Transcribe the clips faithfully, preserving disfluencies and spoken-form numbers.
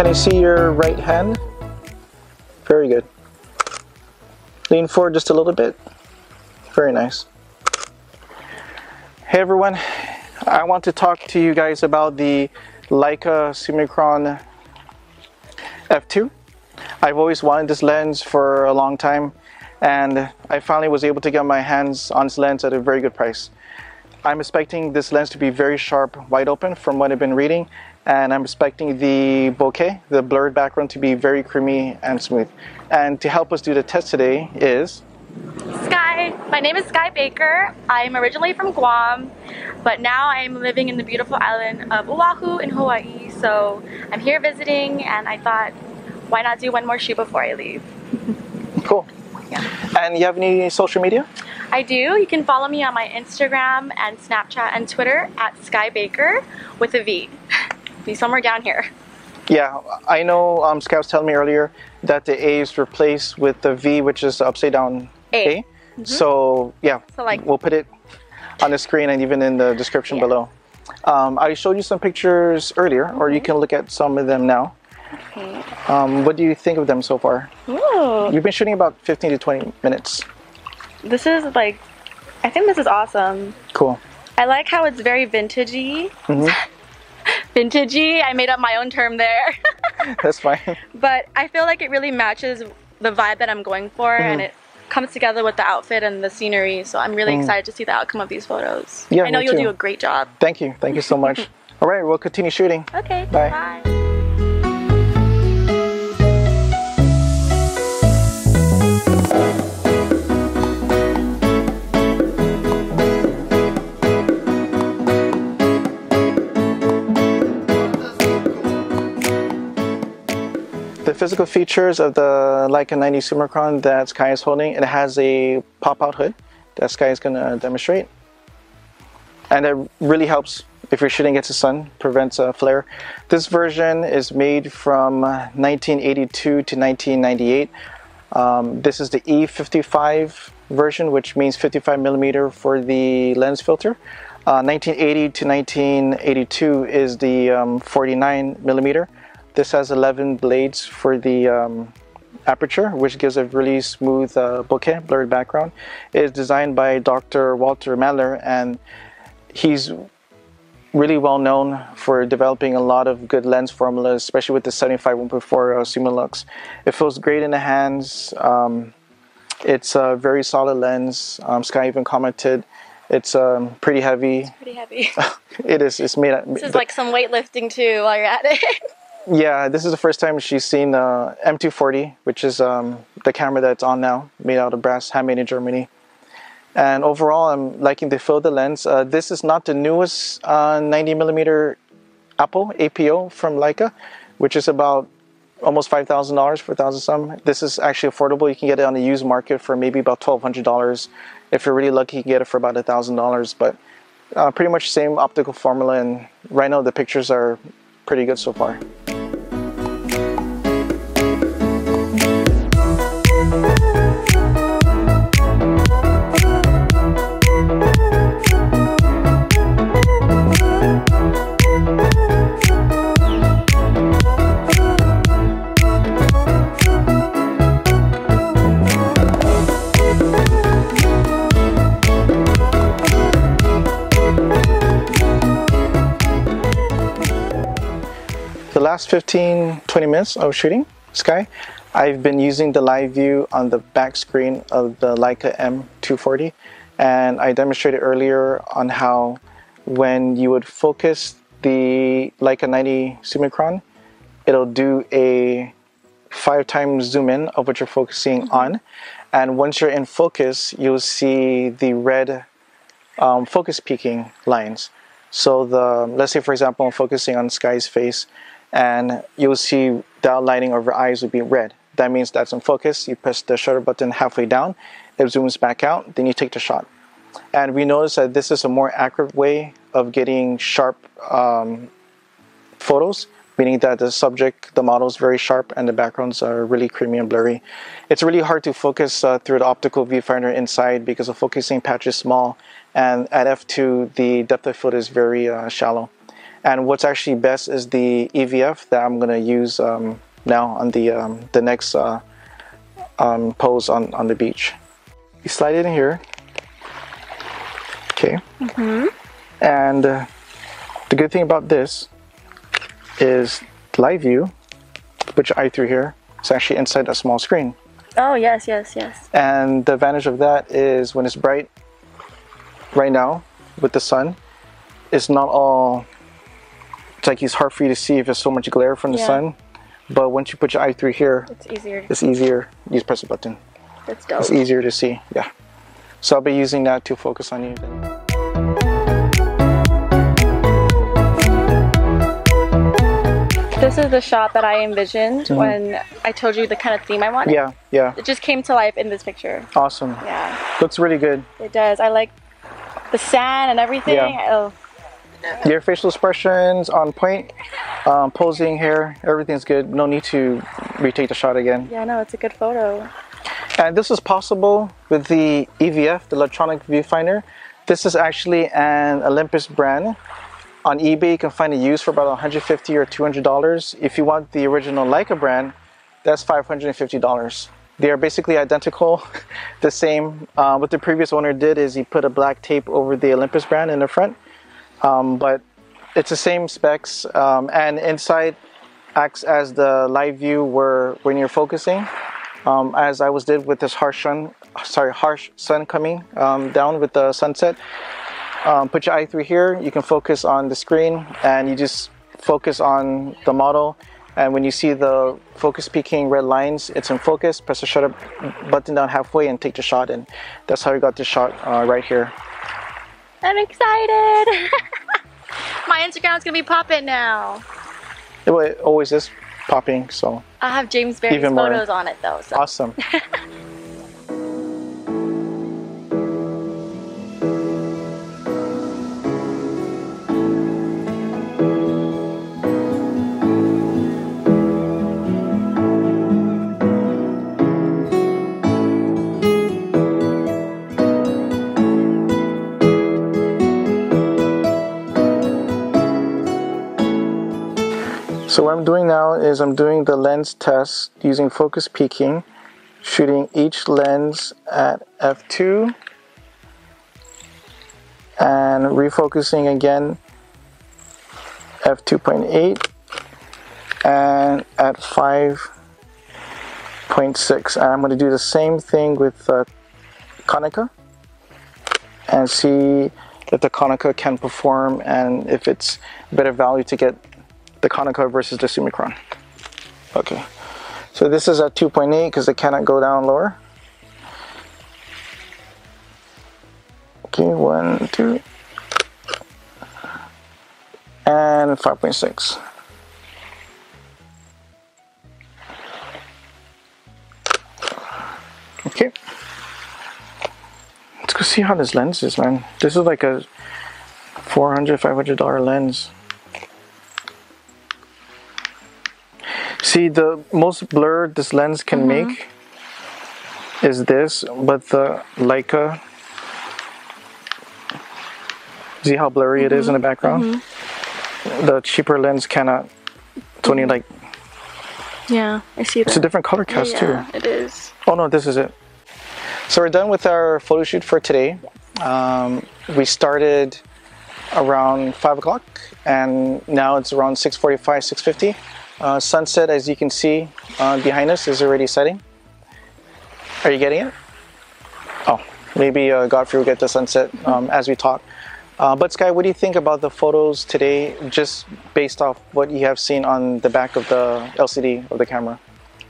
Can I see your right hand? Very good. Lean forward just a little bit. Very nice. Hey everyone, I want to talk to you guys about the Leica Summicron F two. I've always wanted this lens for a long time, and I finally was able to get my hands on this lens at a very good price. I'm expecting this lens to be very sharp, wide open from what I've been reading, and I'm expecting the bokeh, the blurred background, to be very creamy and smooth. And to help us do the test today is... Skye. My name is Skye Baker. I'm originally from Guam, but now I'm living in the beautiful island of Oahu in Hawaii, so I'm here visiting, and I thought, why not do one more shoot before I leave? Cool. Yeah. And you have any social media? I do. You can follow me on my Instagram and Snapchat and Twitter at Skye Baker with a V. Be somewhere down here. Yeah, I know um, Skye was telling me earlier that the A is replaced with the V, which is upside down A. A. Mm-hmm. So yeah, so like, we'll put it on the screen and even in the description yeah. below. Um, I showed you some pictures earlier, mm-hmm. or you can look at some of them now. Okay. Um, what do you think of them so far? Ooh. You've been shooting about fifteen to twenty minutes. This is like, I think this is awesome. Cool. I like how it's very vintagey. Mm-hmm. Vintagey, I made up my own term there. That's fine. But I feel like it really matches the vibe that I'm going for, mm-hmm. and it comes together with the outfit and the scenery. So I'm really mm-hmm. excited to see the outcome of these photos. Yeah, I know you'll too. do a great job. Thank you. Thank you so much. All right, we'll continue shooting. Okay. Bye. Bye. The physical features of the Leica ninety Summicron that Skye is holding, it has a pop-out hood that Skye is going to demonstrate. And it really helps if you're shooting against the sun, prevents a flare. This version is made from nineteen eighty-two to nineteen ninety-eight. Um, this is the E fifty-five version, which means fifty-five millimeter for the lens filter. Uh, nineteen eighty to nineteen eighty-two is the um, forty-nine millimeter. This has eleven blades for the um, aperture, which gives a really smooth uh, bokeh, blurred background. It is designed by Doctor Walter Meller, and he's really well known for developing a lot of good lens formulas, especially with the seventy-five one point four uh, Summilux. It feels great in the hands. Um, it's a very solid lens. Um, Skye even commented it's um, pretty heavy. It's pretty heavy. It is. It's made. This is like some weightlifting too while you're at it. Yeah, this is the first time she's seen the uh, M two forty, which is um, the camera that's on now, made out of brass, handmade in Germany. And overall, I'm liking the feel of the lens. Uh, this is not the newest uh, ninety millimeter Apple A P O from Leica, which is about almost five thousand dollars, four thousand dollars some. This is actually affordable. You can get it on the used market for maybe about twelve hundred dollars. If you're really lucky, you can get it for about one thousand dollars. But uh, pretty much same optical formula, and right now the pictures are pretty good so far. The last fifteen to twenty minutes of shooting, Skye, I've been using the live view on the back screen of the Leica M two forty, and I demonstrated earlier on how when you would focus the Leica ninety Summicron, it'll do a five times zoom in of what you're focusing mm-hmm. on, and once you're in focus, you'll see the red um, focus peaking lines. So the let's say for example I'm focusing on Skye's face, and you'll see the outlining of her eyes would be red. That means that's in focus. You press the shutter button halfway down, it zooms back out, then you take the shot. And we notice that this is a more accurate way of getting sharp um, photos, meaning that the subject, the model is very sharp and the backgrounds are really creamy and blurry. It's really hard to focus uh, through the optical viewfinder inside because the focusing patch is small, and at F two the depth of field is very uh, shallow. And what's actually best is the E V F that I'm gonna use um, now on the um, the next uh, um, pose on on the beach. You slide it in here, okay. Mm-hmm. And uh, the good thing about this is live view, which I threw here, is actually inside a small screen. Oh yes, yes, yes. And the advantage of that is when it's bright, right now with the sun, it's not all. It's like it's hard for you to see if there's so much glare from the yeah. sun, but once you put your eye through here, it's easier. It's easier. You just press a button. That's dope. It's easier to see. Yeah. So I'll be using that to focus on you. This is the shot that I envisioned mm-hmm. when I told you the kind of theme I wanted. Yeah, yeah. It just came to life in this picture. Awesome. Yeah. Looks really good. It does. I like the sand and everything. Yeah. Oh. Your facial expressions on point, um, posing here, everything's good. No need to retake the shot again. Yeah, no, it's a good photo. And this is possible with the E V F, the electronic viewfinder. This is actually an Olympus brand. On eBay, you can find it used for about one hundred fifty dollars or two hundred dollars. If you want the original Leica brand, that's five hundred fifty dollars. They are basically identical, the same. Uh, what the previous owner did is he put a black tape over the Olympus brand in the front. Um, but it's the same specs, um, and inside acts as the live view where when you're focusing, um, as I was did with this harsh sun, sorry, harsh sun coming um, down with the sunset. Um, put your eye through here, you can focus on the screen and you just focus on the model, and when you see the focus peaking red lines, it's in focus. Press the shutter button down halfway and take the shot in. That's how we got this shot uh, right here. I'm excited! My Instagram's gonna be popping now. It always is popping, so. I have James Berry's photos on it though. So. Awesome. So what I'm doing now is I'm doing the lens test using focus peaking, shooting each lens at F two and refocusing again F two point eight and at five point six. And I'm going to do the same thing with uh, Konica and see if the Konica can perform and if it's better value to get the Konica versus the Summicron. Okay, so this is at two point eight because it cannot go down lower. Okay, one, two, and five point six. Okay, let's go see how this lens is, man. This is like a four hundred, five hundred dollar lens. See, the most blur this lens can mm-hmm. make is this, but the Leica, see how blurry mm-hmm. it is in the background? Mm-hmm. The cheaper lens cannot, it's only like... Yeah, I see that. It's a different color cast yeah, yeah, too. It is. Oh no, this is it. So we're done with our photo shoot for today. Um, we started around five o'clock and now it's around six forty-five, six fifty. Uh, sunset, as you can see uh, behind us, is already setting. Are you getting it? Oh, maybe uh, Godfrey will get the sunset um, as we talk. Uh, but Skye, what do you think about the photos today, just based off what you have seen on the back of the L C D of the camera?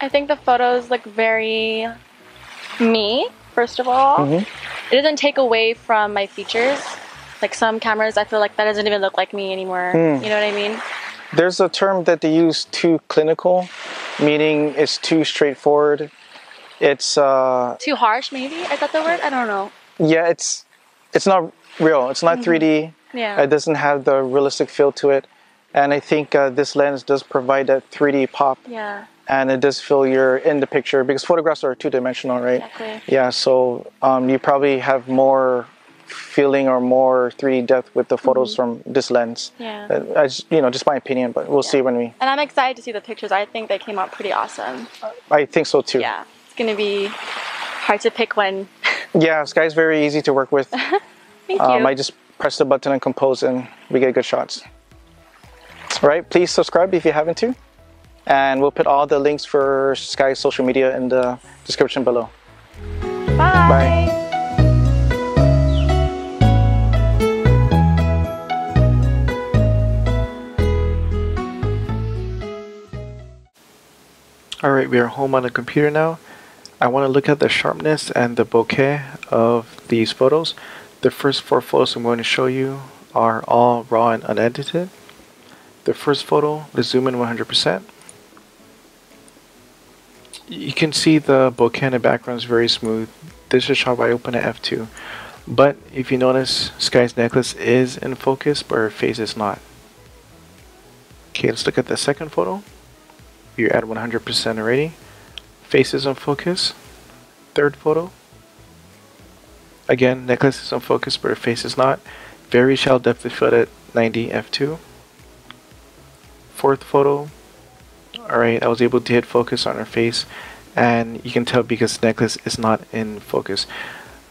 I think the photos look very me, first of all. Mm-hmm. It doesn't take away from my features. Like some cameras, I feel like that doesn't even look like me anymore. Mm. You know what I mean? There's a term that they use, too clinical, meaning it's too straightforward. It's uh, too harsh, maybe. Is that the word? I don't know. Yeah, it's it's not real. It's not mm-hmm. three D. Yeah, it doesn't have the realistic feel to it. And I think uh, this lens does provide that three D pop. Yeah. And it does feel you're in the picture because photographs are two dimensional, right? Exactly. Yeah. So um, you probably have more feeling or more three D depth with the photos mm-hmm. from this lens. Yeah. Uh, I just, you know, just my opinion, but we'll yeah. see when we... And I'm excited to see the pictures. I think they came out pretty awesome. I think so too. Yeah. It's going to be hard to pick one. Yeah, Skye's very easy to work with. Thank um, you. I just press the button and compose and we get good shots. All right, please subscribe if you haven't to. And we'll put all the links for Skye's social media in the description below. Bye. Bye. All right, we are home on the computer now. I want to look at the sharpness and the bokeh of these photos. The first four photos I'm going to show you are all raw and unedited. The first photo, let's zoom in one hundred percent. You can see the bokeh in the background is very smooth. This is shot by open at F two. But if you notice, Skye's necklace is in focus, but her face is not. Okay, let's look at the second photo. You're at one hundred percent already. Face is on focus. Third photo. Again, necklace is on focus, but her face is not. Very shallow depth of field at ninety F two. Fourth photo. Alright, I was able to hit focus on her face. And you can tell because necklace is not in focus.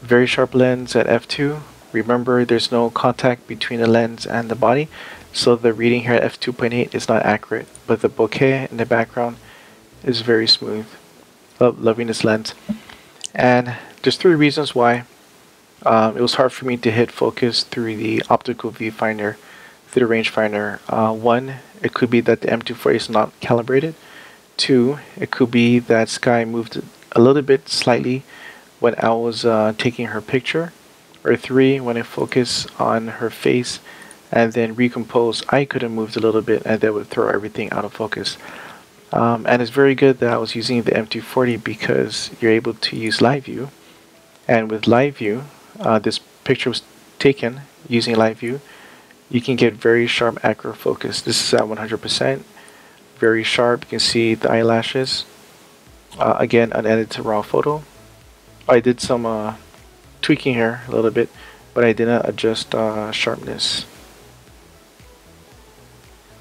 Very sharp lens at F two. Remember, there's no contact between the lens and the body. So the reading here at F two point eight is not accurate, but the bokeh in the background is very smooth. Love, loving this lens. And there's three reasons why um, it was hard for me to hit focus through the optical viewfinder, through the rangefinder. Uh, one, it could be that the M two forty is not calibrated. Two, it could be that Skye moved a little bit slightly when I was uh, taking her picture. Or three, when I focus on her face and then recompose, I could have moved a little bit and that would throw everything out of focus. Um, and it's very good that I was using the M two forty because you're able to use live view. And with live view, uh, this picture was taken using live view. You can get very sharp, accurate focus. This is at one hundred percent, very sharp. You can see the eyelashes. Uh, again, unedited raw photo. I did some uh, tweaking here a little bit, but I did not adjust uh, sharpness.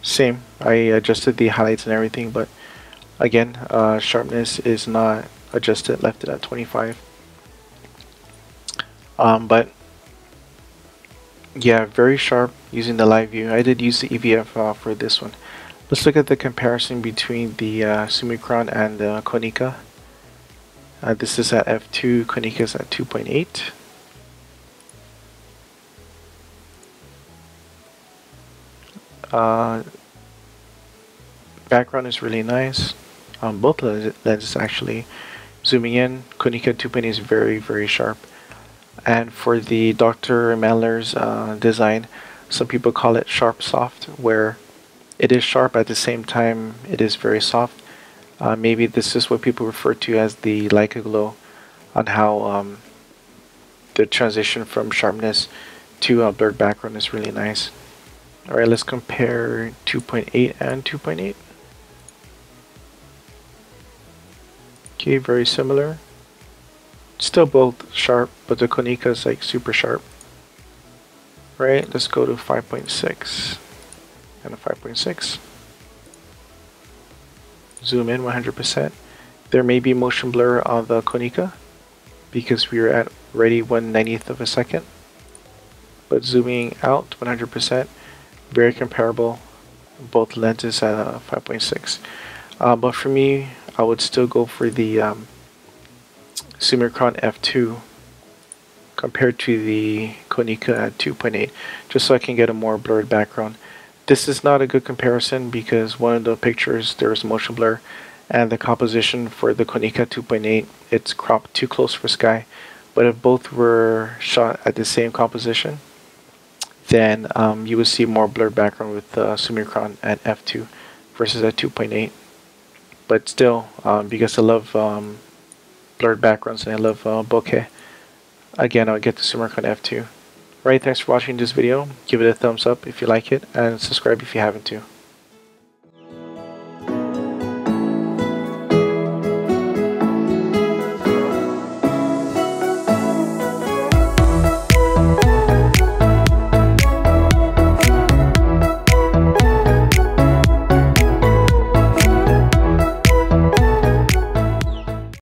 Same, I adjusted the highlights and everything, but again, uh, sharpness is not adjusted, left it at twenty-five. Um, but yeah, very sharp using the live view. I did use the E V F uh, for this one. Let's look at the comparison between the uh, Summicron and the uh, Konica. Uh, this is at F two, Konica is at two point eight. Uh, background is really nice on um, both lenses actually. Zooming in, Konica two point eight is very very sharp. And for the Doctor Meller's uh, design, some people call it sharp soft, where it is sharp at the same time it is very soft. Uh, maybe this is what people refer to as the Leica glow, on how um, the transition from sharpness to a blurred background is really nice. Alright, let's compare two point eight and two point eight. Okay, very similar. Still both sharp, but the Konica is like super sharp. Right, let's go to five point six and a five point six. Zoom in one hundred percent. There may be motion blur on the Konica because we are at already one ninetieth of a second. But zooming out one hundred percent. Very comparable, both lenses at uh, five point six. Uh, but for me, I would still go for the um, Summicron F two compared to the Konica at two point eight, just so I can get a more blurred background. This is not a good comparison because one of the pictures there is motion blur, and the composition for the Konica two point eight, it's cropped too close for Skye. But if both were shot at the same composition, then um, you will see more blurred background with uh, Summicron at F two versus at two point eight. But still, um, because I love um, blurred backgrounds and I love uh, bokeh, again, I'll get the Summicron F two. Right, thanks for watching this video. Give it a thumbs up if you like it and subscribe if you haven't to.